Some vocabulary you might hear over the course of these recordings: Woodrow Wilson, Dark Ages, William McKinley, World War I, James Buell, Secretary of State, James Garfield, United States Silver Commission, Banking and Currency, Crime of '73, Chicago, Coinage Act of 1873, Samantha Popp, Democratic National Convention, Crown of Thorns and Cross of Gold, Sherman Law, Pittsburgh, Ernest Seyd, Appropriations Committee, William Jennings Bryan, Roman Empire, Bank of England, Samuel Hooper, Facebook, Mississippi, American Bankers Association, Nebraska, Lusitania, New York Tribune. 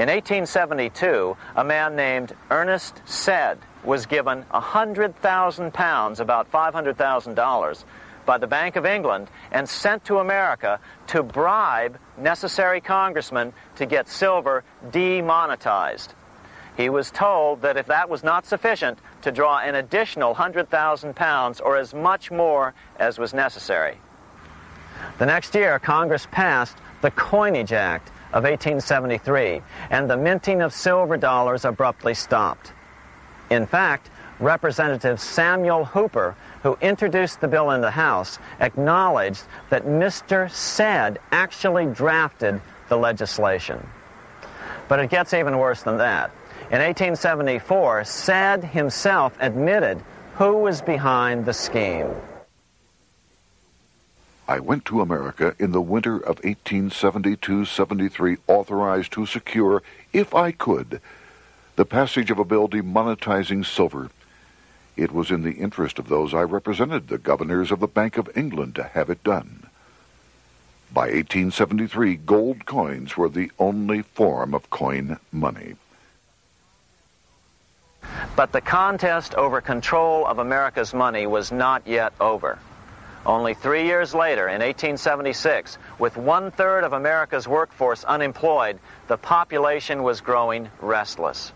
In 1872, a man named Ernest Seyd was given 100,000 pounds, about $500,000, by the Bank of England and sent to America to bribe necessary congressmen to get silver demonetized. He was told that if that was not sufficient, to draw an additional 100,000 pounds or as much more as was necessary. The next year, Congress passed the Coinage Act of 1873, and the minting of silver dollars abruptly stopped. In fact, Representative Samuel Hooper, who introduced the bill in the House, acknowledged that Mr. Seyd actually drafted the legislation. But it gets even worse than that. In 1874, Seyd himself admitted who was behind the scheme. I went to America in the winter of 1872-73, authorized to secure, if I could, the passage of a bill demonetizing silver. It was in the interest of those I represented, the governors of the Bank of England, to have it done. By 1873, gold coins were the only form of coin money. But the contest over control of America's money was not yet over. Only 3 years later, in 1876, with one-third of America's workforce unemployed, the population was growing restless.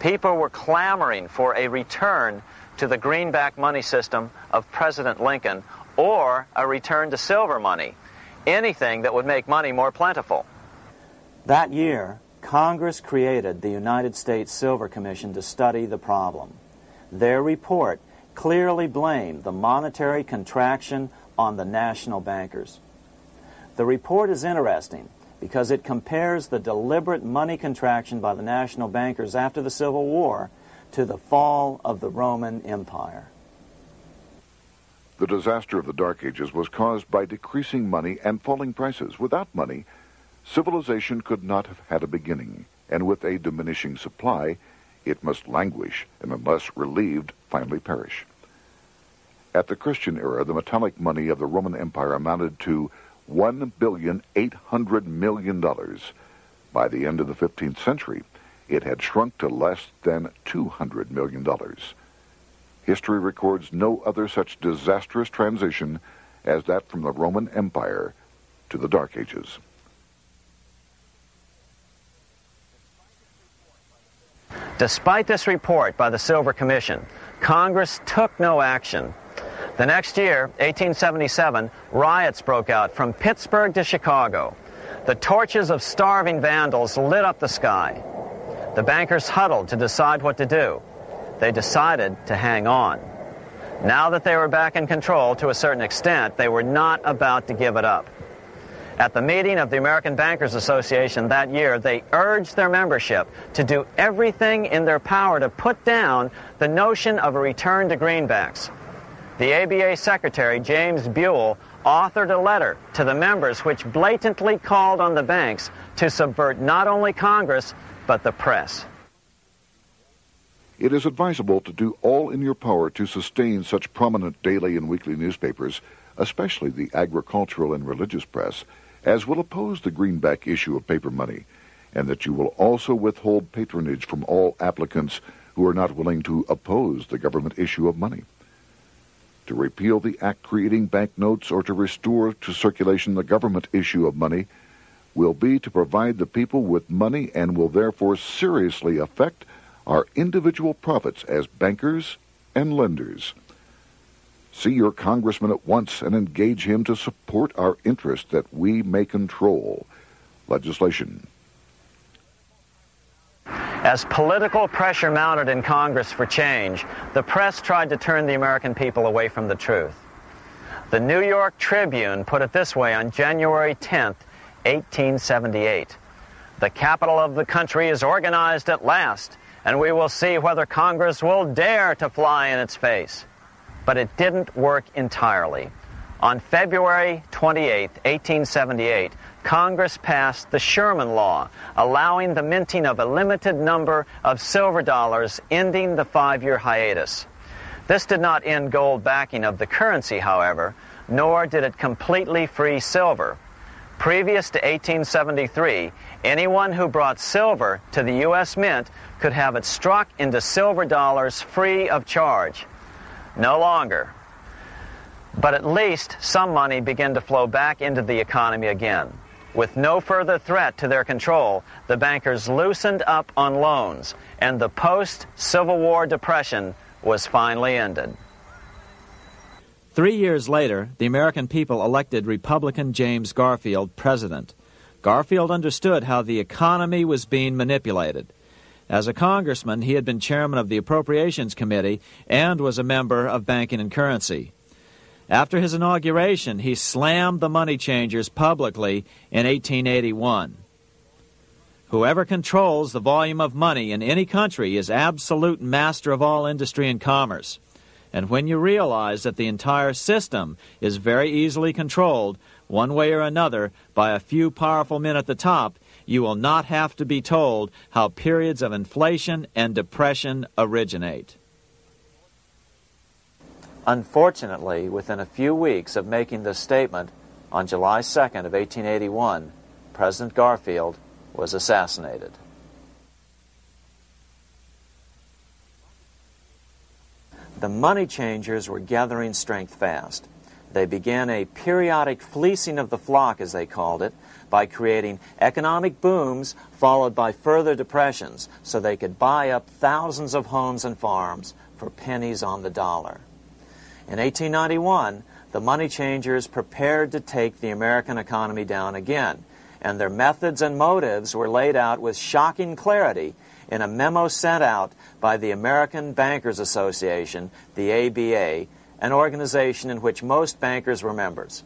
People were clamoring for a return to the greenback money system of President Lincoln, or a return to silver money, anything that would make money more plentiful. That year, Congress created the United States Silver Commission to study the problem. Their report clearly blamed the monetary contraction on the national bankers. The report is interesting because it compares the deliberate money contraction by the national bankers after the Civil War to the fall of the Roman Empire. The disaster of the Dark Ages was caused by decreasing money and falling prices. Without money, civilization could not have had a beginning, and with a diminishing supply, it must languish, and unless relieved, finally perish. At the Christian era, the metallic money of the Roman Empire amounted to $1,800,000,000. By the end of the 15th century, it had shrunk to less than $200 million. History records no other such disastrous transition as that from the Roman Empire to the Dark Ages. Despite this report by the Silver Commission, Congress took no action. The next year, 1877, riots broke out from Pittsburgh to Chicago. The torches of starving vandals lit up the sky. The bankers huddled to decide what to do. They decided to hang on. Now that they were back in control to a certain extent, they were not about to give it up. At the meeting of the American Bankers Association that year, they urged their membership to do everything in their power to put down the notion of a return to greenbacks. The ABA Secretary, James Buell, authored a letter to the members which blatantly called on the banks to subvert not only Congress, but the press. It is advisable to do all in your power to sustain such prominent daily and weekly newspapers, especially the agricultural and religious press, as will oppose the greenback issue of paper money, and that you will also withhold patronage from all applicants who are not willing to oppose the government issue of money. To repeal the act creating banknotes or to restore to circulation the government issue of money will be to provide the people with money and will therefore seriously affect our individual profits as bankers and lenders. See your congressman at once and engage him to support our interests that we may control. Legislation. As political pressure mounted in Congress for change, the press tried to turn the American people away from the truth. The New York Tribune put it this way on January 10, 1878. The capital of the country is organized at last, and we will see whether Congress will dare to fly in its face. But it didn't work entirely. On February 28, 1878, Congress passed the Sherman Law, allowing the minting of a limited number of silver dollars, ending the five-year hiatus. This did not end gold backing of the currency, however, nor did it completely free silver. Previous to 1873, anyone who brought silver to the U.S. Mint could have it struck into silver dollars free of charge. No longer. But at least some money began to flow back into the economy again. With no further threat to their control, the bankers loosened up on loans, and the post-Civil War depression was finally ended. 3 years later, the American people elected Republican James Garfield president. Garfield understood how the economy was being manipulated. As a congressman, he had been chairman of the Appropriations Committee and was a member of Banking and Currency. After his inauguration, he slammed the money changers publicly in 1881. Whoever controls the volume of money in any country is absolute master of all industry and commerce. And when you realize that the entire system is very easily controlled, one way or another, by a few powerful men at the top, you will not have to be told how periods of inflation and depression originate. Unfortunately, within a few weeks of making this statement, on July 2nd of 1881, President Garfield was assassinated. The money changers were gathering strength fast. They began a periodic fleecing of the flock, as they called it, by creating economic booms followed by further depressions so they could buy up thousands of homes and farms for pennies on the dollar. In 1891, the money changers prepared to take the American economy down again, and their methods and motives were laid out with shocking clarity in a memo sent out by the American Bankers Association, the ABA, an organization in which most bankers were members.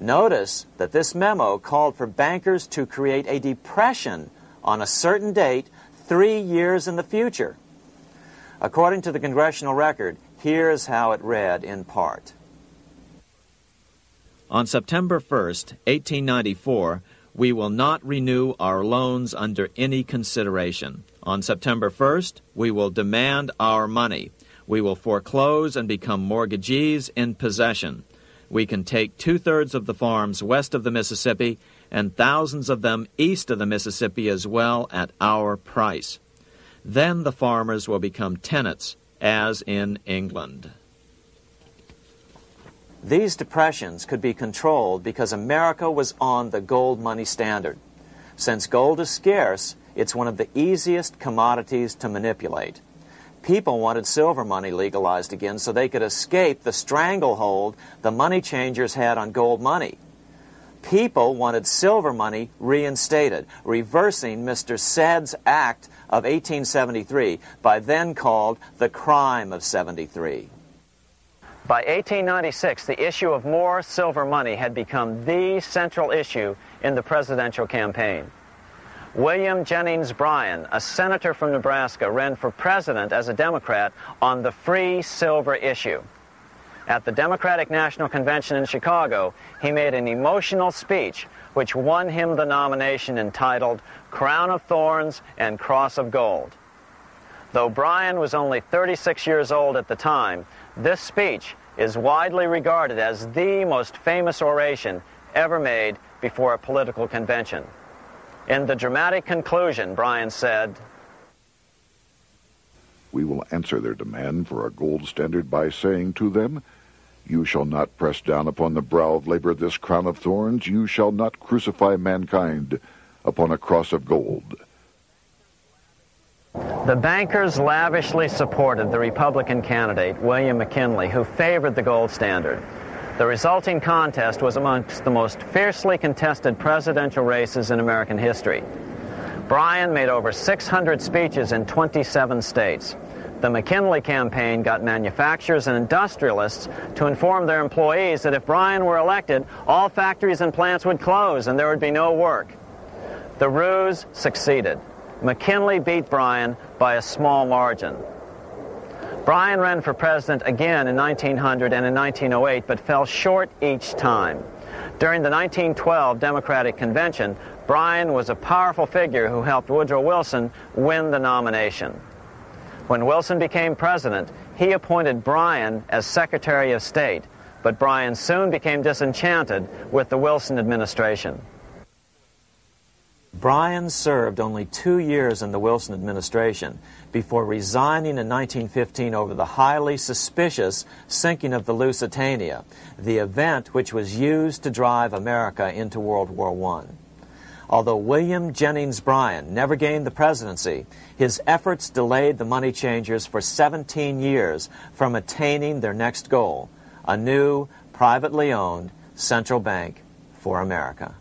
Notice that this memo called for bankers to create a depression on a certain date 3 years in the future. According to the Congressional Record, here's how it read in part. On September 1st, 1894, we will not renew our loans under any consideration. On September 1st, we will demand our money. We will foreclose and become mortgagees in possession. We can take two-thirds of the farms west of the Mississippi and thousands of them east of the Mississippi as well at our price. Then the farmers will become tenants, as in England. These depressions could be controlled because America was on the gold money standard. Since gold is scarce, it's one of the easiest commodities to manipulate. People wanted silver money legalized again so they could escape the stranglehold the money changers had on gold money. People wanted silver money reinstated, reversing Mr. Seyd's Act of 1873, by then called the Crime of '73. By 1896, the issue of more silver money had become the central issue in the presidential campaign. William Jennings Bryan, a senator from Nebraska, ran for president as a Democrat on the free silver issue. At the Democratic National Convention in Chicago, he made an emotional speech which won him the nomination, entitled Crown of Thorns and Cross of Gold. Though Bryan was only 36 years old at the time, this speech is widely regarded as the most famous oration ever made before a political convention. In the dramatic conclusion, Bryan said, "We will answer their demand for a gold standard by saying to them, 'You shall not press down upon the brow of labor this crown of thorns. You shall not crucify mankind upon a cross of gold.'" The bankers lavishly supported the Republican candidate, William McKinley, who favored the gold standard. The resulting contest was amongst the most fiercely contested presidential races in American history. Bryan made over 600 speeches in 27 states. The McKinley campaign got manufacturers and industrialists to inform their employees that if Bryan were elected, all factories and plants would close and there would be no work. The ruse succeeded. McKinley beat Bryan by a small margin. Bryan ran for president again in 1900 and in 1908, but fell short each time. During the 1912 Democratic Convention, Bryan was a powerful figure who helped Woodrow Wilson win the nomination. When Wilson became president, he appointed Bryan as Secretary of State, but Bryan soon became disenchanted with the Wilson administration. Bryan served only 2 years in the Wilson administration before resigning in 1915 over the highly suspicious sinking of the Lusitania, the event which was used to drive America into World War I. Although William Jennings Bryan never gained the presidency, his efforts delayed the money changers for 17 years from attaining their next goal, a new, privately owned central bank for America.